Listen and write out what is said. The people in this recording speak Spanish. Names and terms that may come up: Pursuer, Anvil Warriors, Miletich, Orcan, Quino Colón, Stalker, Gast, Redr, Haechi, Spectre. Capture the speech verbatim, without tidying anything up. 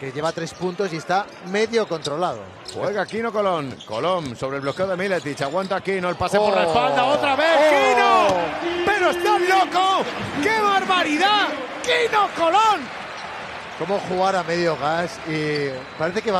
que lleva tres puntos y está medio controlado. Juega Quino Colón. Colón sobre el bloqueo de Miletich. Aguanta Quino. El pase oh. por la espalda. ¡Otra vez! Oh. ¡Quino! ¡Pero está loco! ¡Qué barbaridad! ¡Quino Colón! Cómo jugar a medio gas y parece que va...